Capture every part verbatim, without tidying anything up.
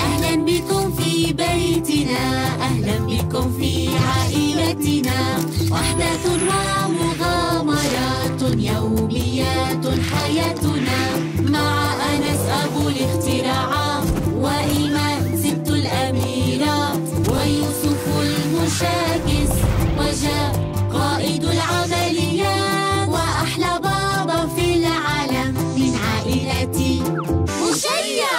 أهلا بكم في بيتنا، أهلا بكم في عائلتنا. أحداث ومغامرات يوميات حياتنا مع أنس أبو الاختراعات، وإيمان ست الأميرات، ويوسف المشاكس، وجاد قائد العمليات، وأحلى بابا في العالم من عائلتي مشيع.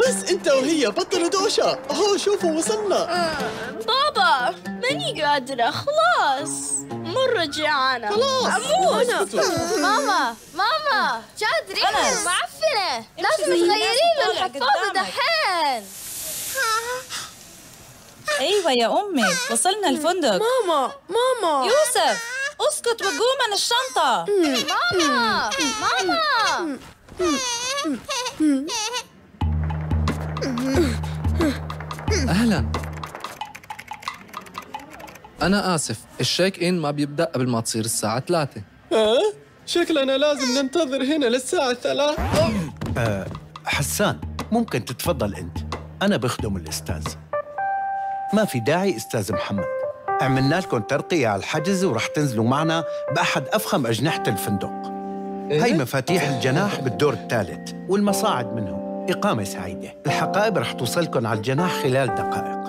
بس انت وهي بطلوا دوشة. هو شوفوا وصلنا. بابا ماني قادرة خلاص، مرة جيعانة خلاص. اموت. ماما ماما جاد ريحة معفنة، لازم تغيرين له الحفاضة دحين. ايوه يا امي وصلنا الفندق. ماما ماما يوسف اسكت وقوم من الشنطه. ماما ماما اهلا. انا اسف، الشيك ان ما بيبدا قبل ما تصير الساعه ثلاثة. ها شكلنا لازم ننتظر هنا للساعه ثلاثة. أه حسان ممكن تتفضل انت، انا بخدم الاستاذ. ما في داعي استاذ محمد، عملنا لكم ترقيه على الحجز ورح تنزلوا معنا باحد افخم اجنحه الفندق. إيه؟ هي مفاتيح الجناح بالدور الثالث والمصاعد منهم. اقامه سعيده. الحقائب رح توصلكم على الجناح خلال دقائق.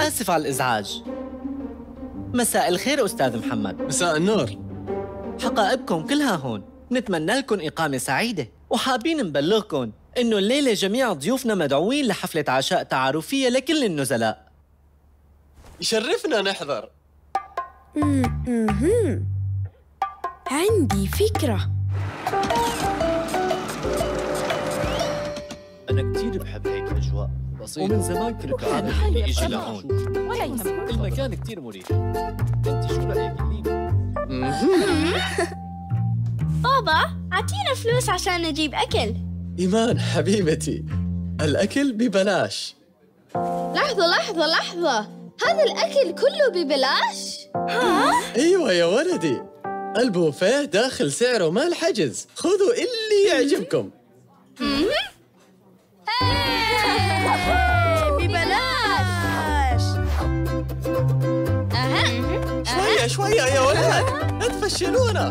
اسف على الازعاج. مساء الخير أستاذ محمد. مساء النور. حقائبكم كلها هون، نتمنى لكم إقامة سعيدة، وحابين نبلغكم إنه الليلة جميع ضيوفنا مدعوين لحفلة عشاء تعارفية لكل النزلاء. يشرفنا نحضر. امم عندي فكرة. أنا كثير بحب هيك الأجواء. ومن زمان كنت عامل حالي اجي لهون، ولا يهمك المكان كثير مريح. انت شو رايك الليله؟ بابا اعطينا فلوس عشان نجيب اكل. ايمان حبيبتي الاكل ببلاش. لحظه لحظه لحظه، هذا الاكل كله ببلاش؟ ها؟ ايوه يا ولدي، البوفيه داخل سعره مال حجز، خذوا اللي يعجبكم. شوية يا ولد لا تفشلونا.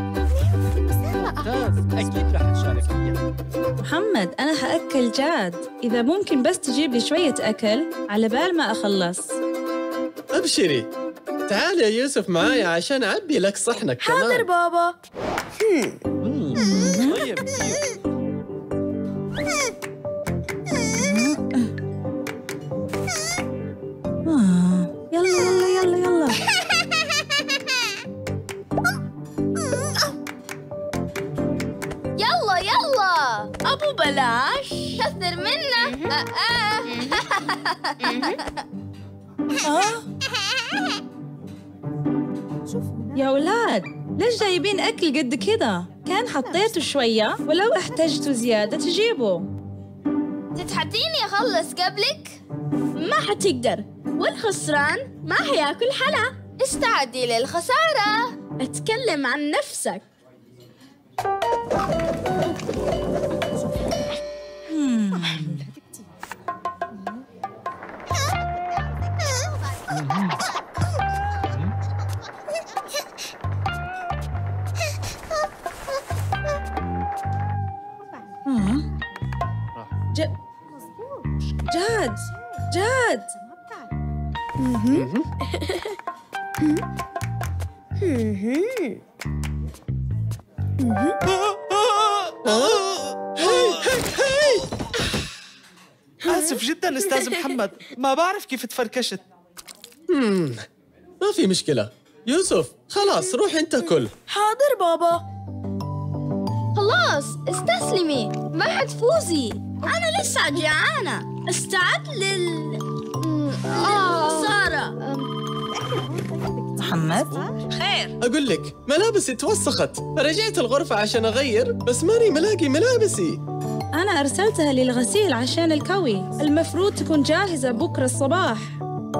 أكيد رح تشارك فيها. محمد أنا حأكل جاد، إذا ممكن بس تجيب لي شوية أكل على بال ما أخلص. أبشري، تعالي يا يوسف معاي عشان أعبي لك صحنك. حاضر كمان. حاضر بابا. طيب يلا يلا يلا يلا. أبو بلاش كثر منا. آه آه. آه. يا أولاد ليش جايبين أكل قد كده؟ كان حطيته شوية ولو احتجتوا زيادة تجيبوا. تتحديني أخلص قبلك؟ ما حتقدر، والخسران ما حياكل حلا. استعدي للخسارة. اتكلم عن نفسك. جاد جاد آسف جدا أستاذ محمد، ما بعرف كيف تفركشت. ما في مشكلة يوسف، خلاص روح أنت كل. حاضر بابا. خلاص استسلمي، ما حتفوزي، أنا لسه جعانة، استعدت لل... للخسارة. محمد خير؟ أقول لك ملابسي توسخت، رجعت الغرفة عشان أغير بس ماني ملاقي ملابسي. أنا أرسلتها للغسيل عشان الكوي، المفروض تكون جاهزة بكرة الصباح.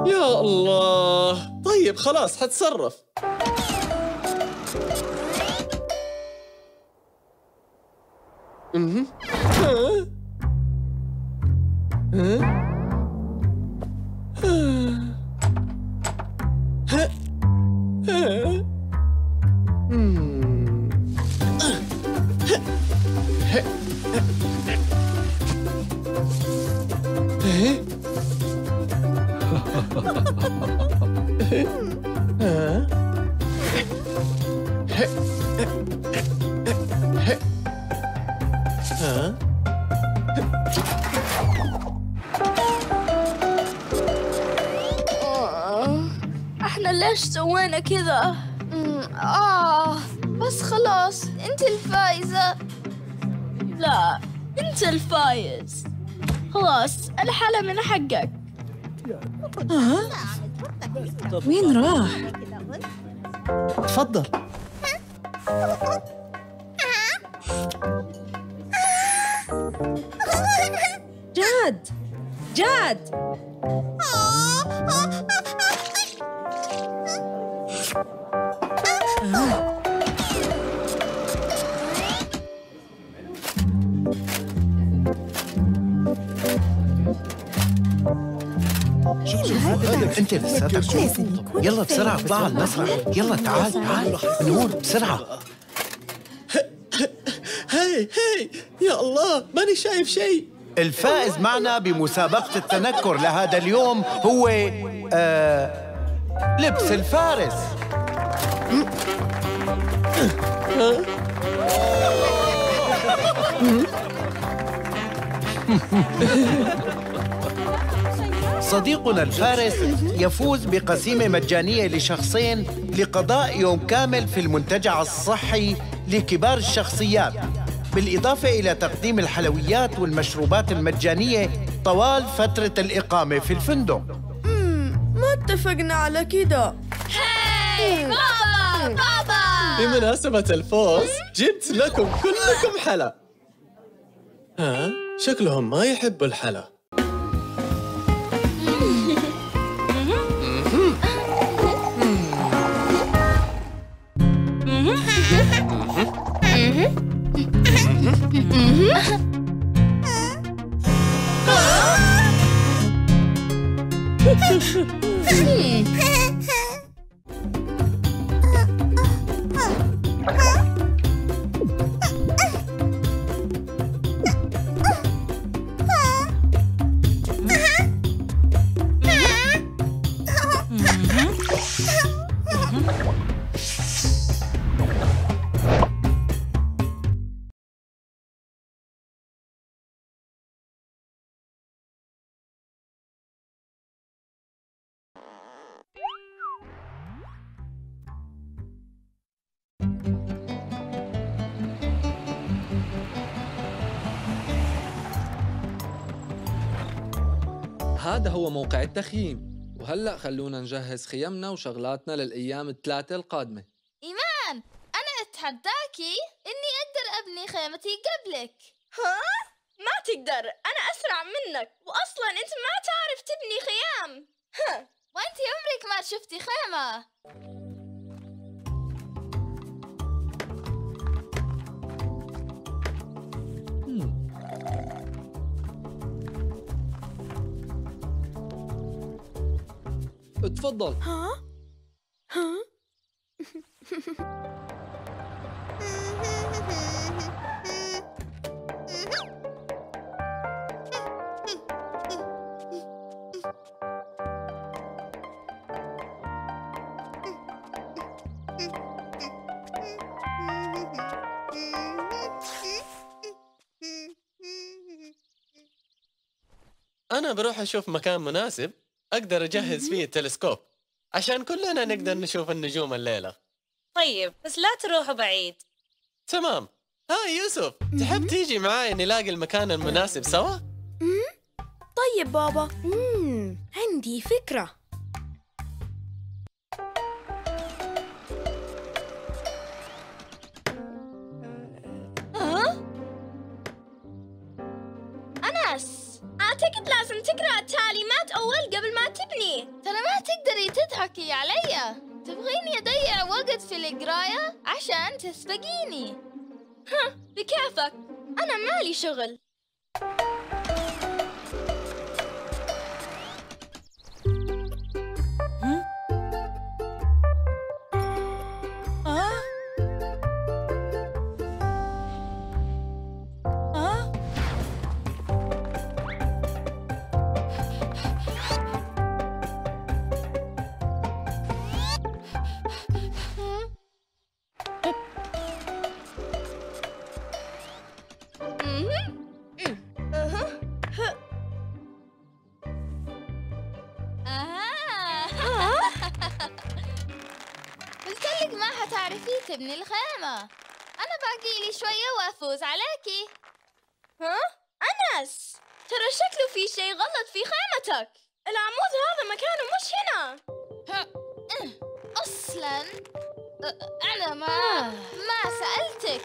يا الله، طيب خلاص حتصرف. اها ها ها ها احنا ليش سوينا كذا؟ آه بس خلاص، انت الفايزة. لا، انت الفايز. خلاص، الحالة من حقك. آه؟ وين راح؟ تفضل. جاد جاد آه. انت لساتك شوف، يلا بسرعه اطلع على المسرح، يلا تعال تعال نور بسرعه. هاي هاي، يا الله ماني شايف شيء. الفائز معنا بمسابقه التنكر لهذا اليوم هو آه لبس الفارس. صديقنا الفارس يفوز بقسيمة مجانية لشخصين لقضاء يوم كامل في المنتجع الصحي لكبار الشخصيات، بالإضافة إلى تقديم الحلويات والمشروبات المجانية طوال فترة الإقامة في الفندق. امم ما اتفقنا على كده. هاي بابا بابا، بمناسبة الفوز جبت لكم كلكم حلا. ها شكلهم ما يحبوا الحلا. هذا هو موقع التخييم، وهلأ خلونا نجهز خيمنا وشغلاتنا للأيام الثلاثة القادمة. إيمان، أنا أتحداكي إني أقدر أبني خيمتي قبلك. ها؟ ما تقدر، أنا أسرع منك، وأصلاً أنت ما تعرف تبني خيام. ها؟ وأنت عمرك ما شفتي خيمة. تفضل. ها؟ ها؟ أنا بروح أشوف مكان مناسب أقدر أجهز فيه التلسكوب عشان كلنا نقدر نشوف النجوم الليلة. طيب بس لا تروحوا بعيد. تمام. ها يوسف، تحب تيجي معاي نلاقي المكان المناسب سوا؟ طيب بابا. مم. عندي فكرة. أه؟ أنس، أعتقد لازم تقرأ التعليمات أول قبل ما تبني، ترى ما تقدري تضحكي علي. تبغيني أضيع وقت في القراية عشان تسبقيني؟ ها، بكيفك، أنا مالي شغل. تبني الخيمة، أنا باقي لي شوية وأفوز عليكي. ها؟ أنس، ترى شكله في شيء غلط في خيمتك، العمود هذا مكانه مش هنا. أصلاً أنا ما ما سألتك.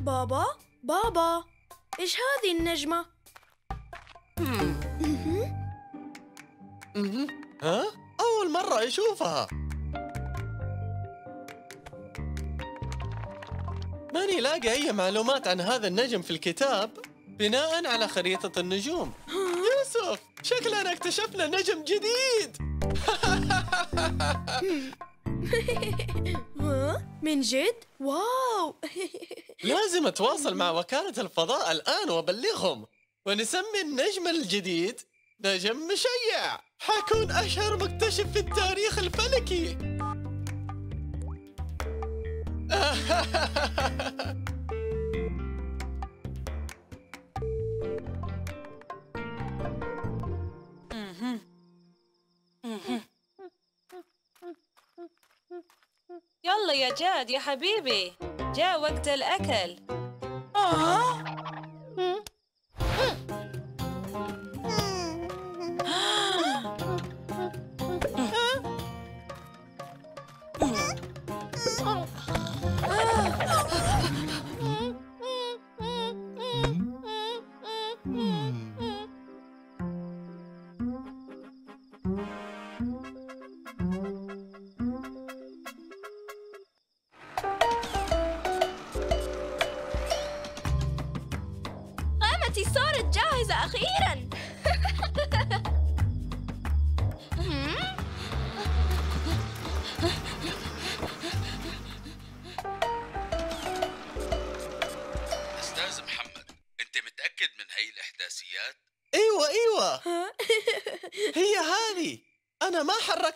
بابا بابا، إيش هذه النجمة؟ ها؟ أول مرة أشوفها. ماني لاقي أي معلومات عن هذا النجم في الكتاب بناء على خريطة النجوم. يوسف، شكلنا اكتشفنا نجم جديد. ها؟ من جد؟ واو. لازم أتواصل مع وكالة الفضاء الآن وأبلغهم ونسمي النجم الجديد نجم مشيع. حكون أشهر مكتشف في التاريخ الفلكي. يلا يا جاد يا حبيبي، جاء وقت الأكل. آه.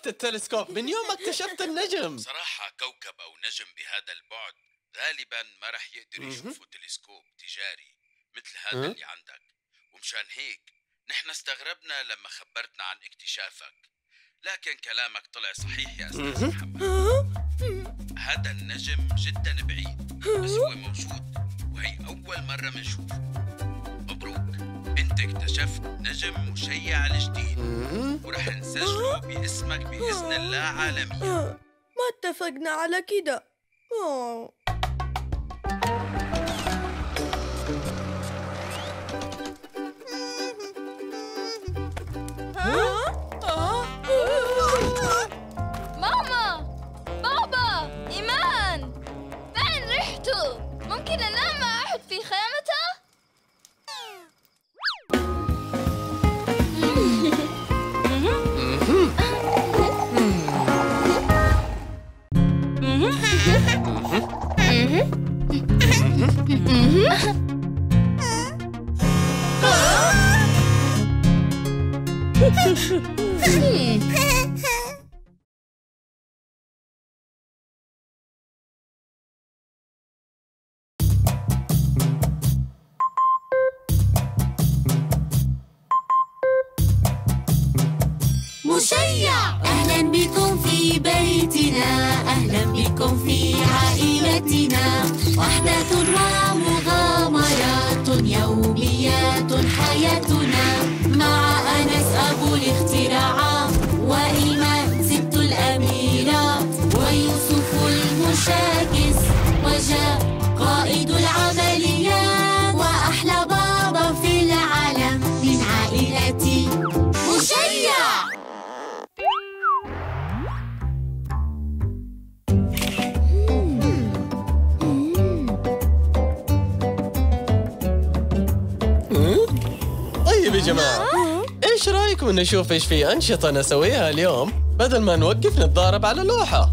التلسكوب من يوم ما اكتشفت النجم. صراحة كوكب أو نجم بهذا البعد غالباً ما رح يقدر يشوفه تلسكوب تجاري مثل هذا اللي عندك، ومشان هيك نحن استغربنا لما خبرتنا عن اكتشافك، لكن كلامك طلع صحيح يا أستاذ محمد. هذا النجم جداً بعيد بس هو موجود هي أول مرة بنشوفه. مبروك، أنت اكتشفت نجم مشيع الجديد ورح نسجله باسمك بإذن الله عالميا. ما اتفقنا على كده. ممكن أنام مع أحد في خيامته؟ مشيع، أهلا بكم في بيتنا، أهلا بكم في عائلتنا. وحدة ومغامرات يوميات حياتنا، مع أنس أبو الاختراعات، وإيمان ست الأميرات، ويوسف المشاكس، وجاد قائد العمليات، وأحلى بابا في العالم من عائلتي مشيع. يا جماعة، ايش رايكم نشوف ايش في انشطة نسويها اليوم بدل ما نوقف نتضارب على لوحة؟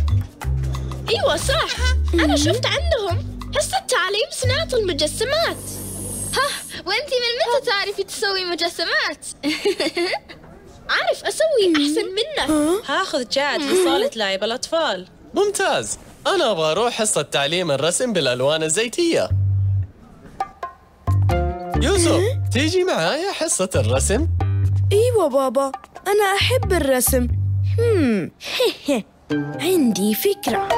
ايوه صح، انا شفت عندهم حصة تعليم صناعة المجسمات. ها، وانتي من متى تعرفي تسوي مجسمات؟ عارف اسوي احسن منك. هاخذ جاد في صالة لعب الاطفال. ممتاز، انا ابغى اروح حصة تعليم الرسم بالالوان الزيتية. يوسف، تيجي معايا حصة الرسم؟ ايوه بابا، أنا أحب الرسم. هم عندي فكرة.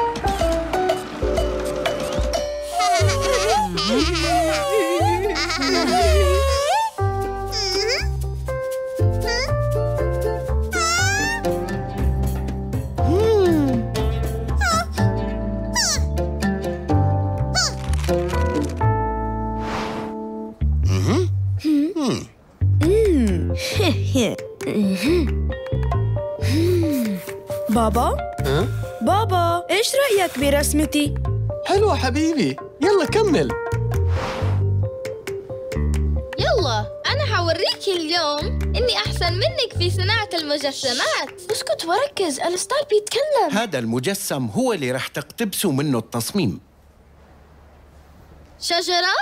بابا؟ أه؟ بابا، إيش رأيك برسمتي؟ حلوة حبيبي، يلا كمل. يلا، أنا حوريك اليوم إني أحسن منك في صناعة المجسمات. اسكت وركز، الأستاذ بيتكلم. هذا المجسم هو اللي راح تقتبسوا منه التصميم. شجرة؟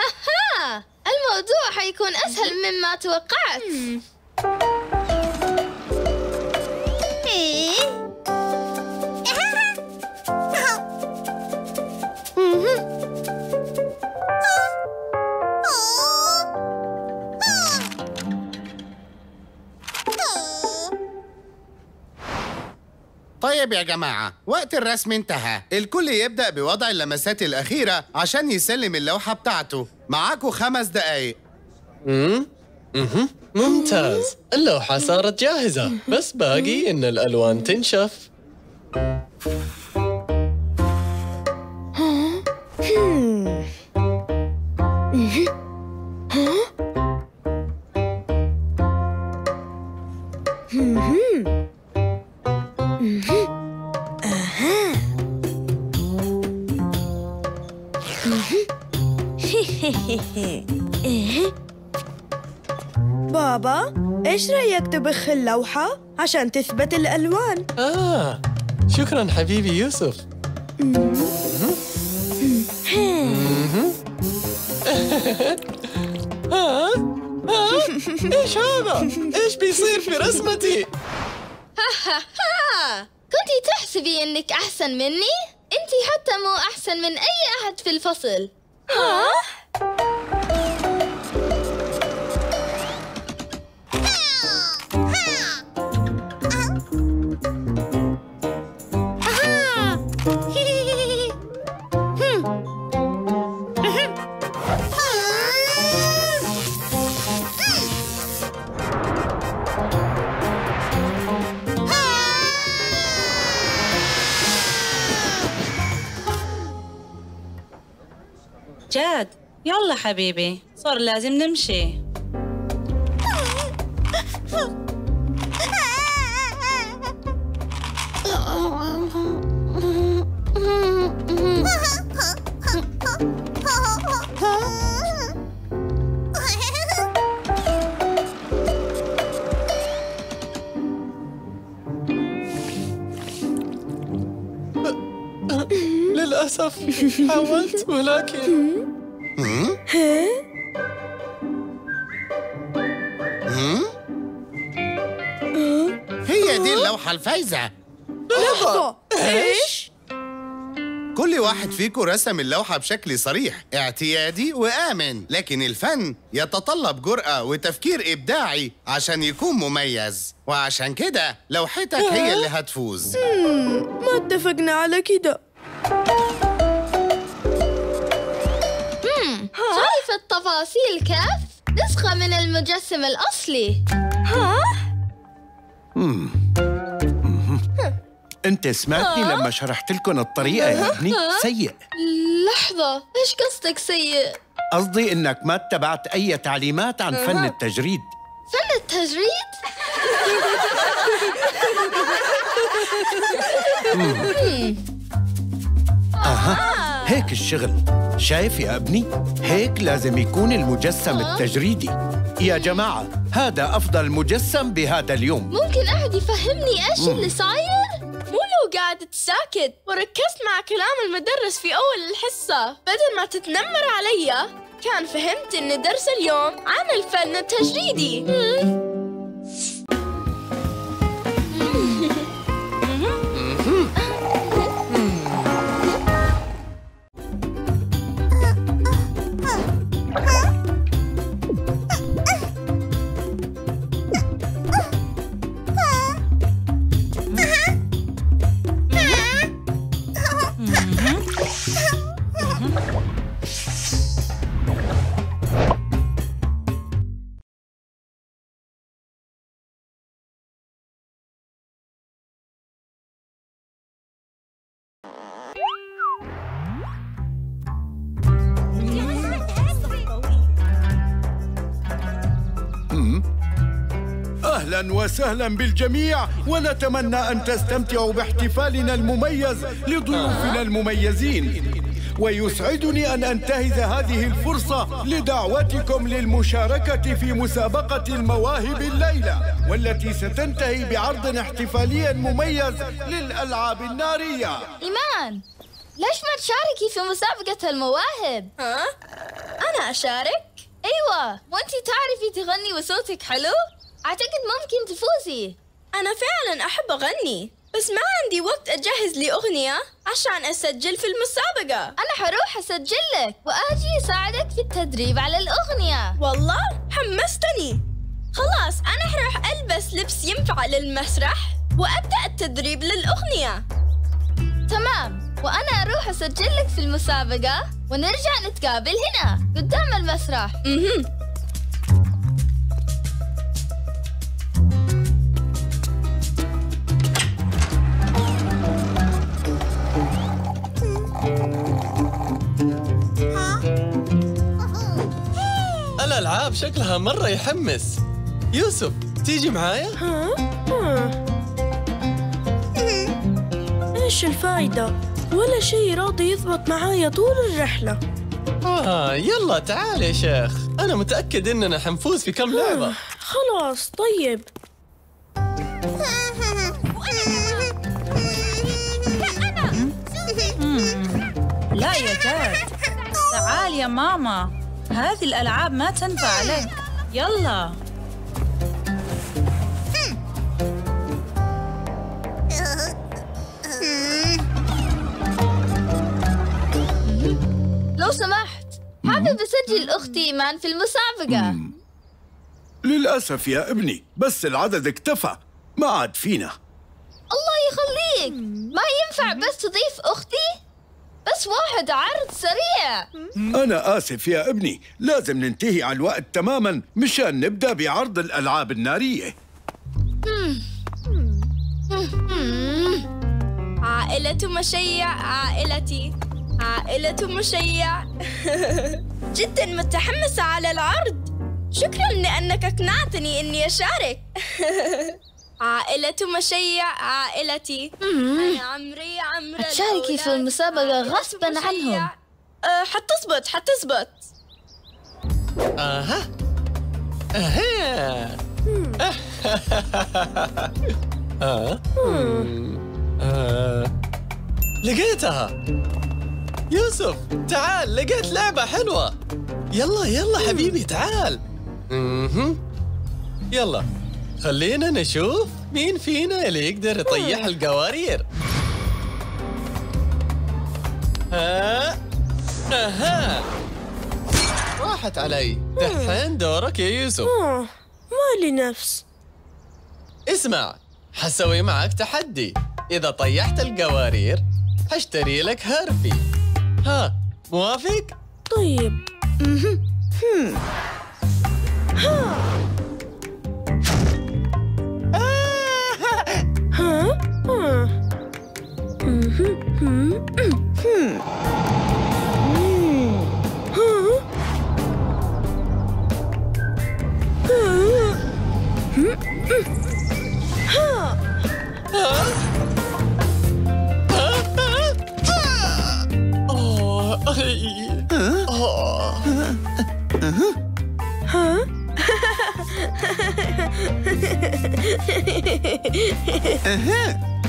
هاها، الموضوع حيكون أسهل مما توقعت. طيب يا جماعة، وقت الرسم انتهى، الكل يبدأ بوضع اللمسات الأخيرة عشان يسلم اللوحة بتاعته، معاكوا خمس دقايق. امم اها ممتاز، اللوحة صارت جاهزة، بس باقي إن الألوان تنشف. بابا، ايش رأيك تبخ اللوحة عشان تثبت الألوان؟ آه، شكراً حبيبي يوسف. ها؟ ها؟ ايش هذا؟ ايش بيصير في رسمتي؟ ها ها، كنتي تحسبي انك أحسن مني؟ انتي حتى مو أحسن من أي أحد في الفصل. ها؟ جاد يلا حبيبي صار لازم نمشي. للأسف حاولت ولكن ها؟ هي دي اللوحة الفايزة. لحظة، إيش؟ كل واحد فيكم رسم اللوحة بشكل صريح، اعتيادي وآمن، لكن الفن يتطلب جرأة وتفكير إبداعي عشان يكون مميز، وعشان كده لوحتك هي اللي هتفوز. ما اتفقنا على كده. شايف التفاصيل كاف؟ نسخة من المجسم الأصلي. ها؟ مم. مم. أنت سمعتني لما شرحت لكم الطريقة يا ابني؟ سيء. لحظة، إيش قصدك سيء؟ قصدي إنك ما اتبعت أي تعليمات عن فن التجريد. فن التجريد؟ مم. أها. هيك الشغل، شايف يا ابني؟ هيك لازم يكون المجسم التجريدي. يا جماعة هذا أفضل مجسم بهذا اليوم. ممكن أحد يفهمني إيش اللي صاير؟ مو لو قعدت ساكت وركزت مع كلام المدرس في أول الحصة بدل ما تتنمر علي، كان فهمت إن درس اليوم عن الفن التجريدي. أهلاً وسهلاً بالجميع، ونتمنى أن تستمتعوا باحتفالنا المميز لضيوفنا المميزين، ويسعدني أن أنتهز هذه الفرصة لدعوتكم للمشاركة في مسابقة المواهب الليلة، والتي ستنتهي بعرض احتفالي مميز للألعاب النارية. إيمان، ليش ما تشاركي في مسابقة المواهب؟ ها؟ أنا أشارك؟ أيوة، وأنتي تعرفي تغني وصوتك حلو؟ أعتقد ممكن تفوزي. أنا فعلاً أحب أغني، بس ما عندي وقت أجهز لي أغنية عشان أسجل في المسابقة. أنا حروح أسجل لك وأجي أساعدك في التدريب على الأغنية. والله حمستني. خلاص أنا حروح ألبس لبس ينفع للمسرح وأبدأ التدريب للأغنية. تمام، وأنا أروح أسجل لك في المسابقة ونرجع نتقابل هنا قدام المسرح. مهم. الألعاب شكلها مرة يحمس. يوسف تيجي معايا؟ ها؟ ها؟ إيش الفايدة؟ ولا شيء راضي يضبط معايا طول الرحلة. آه يلا تعال يا شيخ، أنا متأكد إننا حنفوز في كم لعبة. خلاص طيب. لا يا جاد، تعال يا ماما، هذه الألعاب ما تنفع لك. يلا. لو سمحت، حابب أسجل أختي إيمان في المسابقة. للأسف يا ابني، بس العدد اكتفى، ما عاد فينا. الله يخليك، ما ينفع بس تضيف أختي؟ بس واحد عرض سريع. أنا آسف يا ابني، لازم ننتهي على الوقت تماماً مشان نبدأ بعرض الألعاب النارية. عائلة مشيع عائلتي، عائلة مشيع. جدا متحمسة على العرض. شكرا لأنك أقنعتني إني أشارك. عائلة مشيع عائلتي. أنا عمري عمري تشاركي في المسابقة غصبا عنهم. أه حتظبط حتظبط. أها أها آه. آه. لقيتها يوسف، تعال لقيت لعبة حلوة. يلا يلا حبيبي تعال. اها يلا خلينا نشوف مين فينا اللي يقدر يطيح القوارير. ها اها راحت علي. دحين دورك يا يوسف. مالي نفس. اسمع، حسوي معك تحدي. إذا طيحت القوارير حشتري لك هارفي. ها موافق؟ طيب. ها ها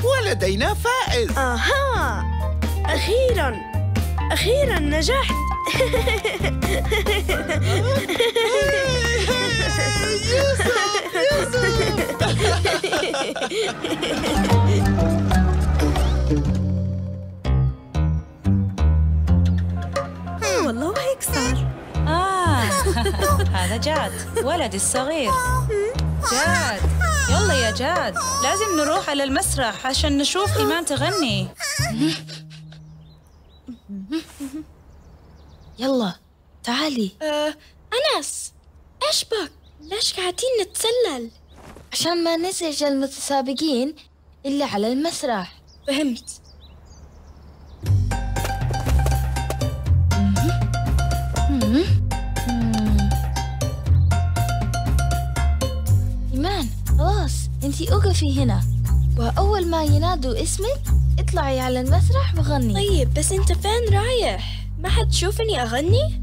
ولدينا فائز. آها أخيرا أخيرا نجحت. والله ما يكسر. آه هذا جاد ولدي الصغير. جاد يلا يا جاد، لازم نروح على المسرح عشان نشوف إيمان تغني. يلا تعالي. أه أنس إيش بك؟ ليش قاعدين نتسلل؟ عشان ما نزعج المتسابقين اللي على المسرح. فهمت. إيمان خلاص انتي أوقفي هنا، وأول ما ينادوا اسمك اطلعي على المسرح وغني. طيب بس أنت فين رايح؟ ما حتشوفني أغني؟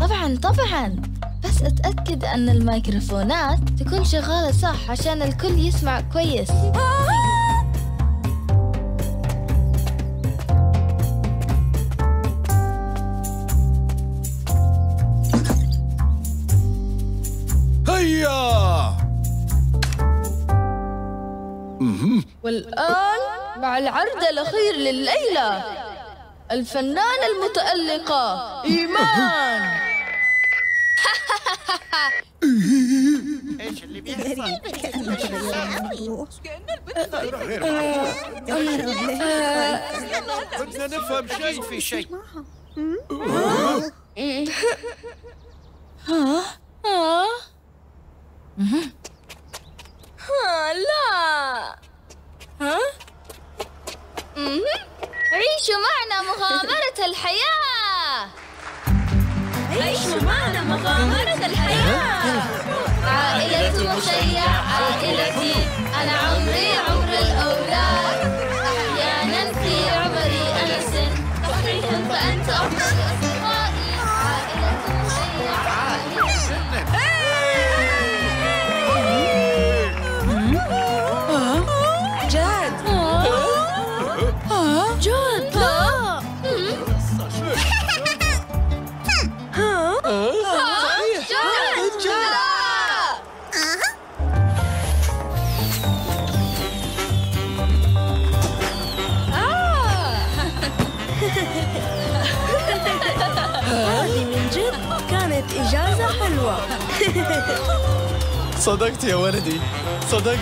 طبعا طبعا، بس أتأكد أن الميكروفونات تكون شغالة صح عشان الكل يسمع كويس. هيا. والآن مع العرض الأخير لليلة، الفنانة المتألقة إيمان. ايش اللي بيحصل؟ كنا نفهم شيء في شيء. ها ها ها لا ها عيشوا معنا مغامرة الحياة. عيشوا معنا مغامرة الحياة. عائلة مشيع عائلتي. أنا عمري عمر الأولاد. أحيانا في عمري أنا سن أحييهم فأنت أفضل أصدقائي. عائلة مشيع عائلتي. إجازة حلوة. صدقت يا ولدي، صدقت.